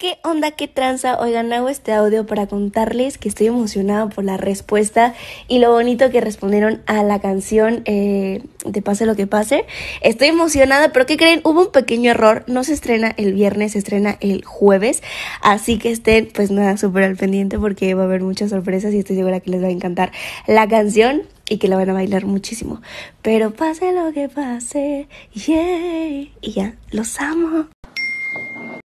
¿Qué onda? ¿Qué tranza? Oigan, hago este audio para contarles que estoy emocionada por la respuesta y lo bonito que respondieron a la canción de Pase lo que Pase. Estoy emocionada, pero ¿qué creen? Hubo un pequeño error. No se estrena el viernes, se estrena el jueves. Así que estén, pues nada, súper al pendiente porque va a haber muchas sorpresas y estoy segura que les va a encantar la canción y que la van a bailar muchísimo. Pero pase lo que pase, yeah, y ya, los amo.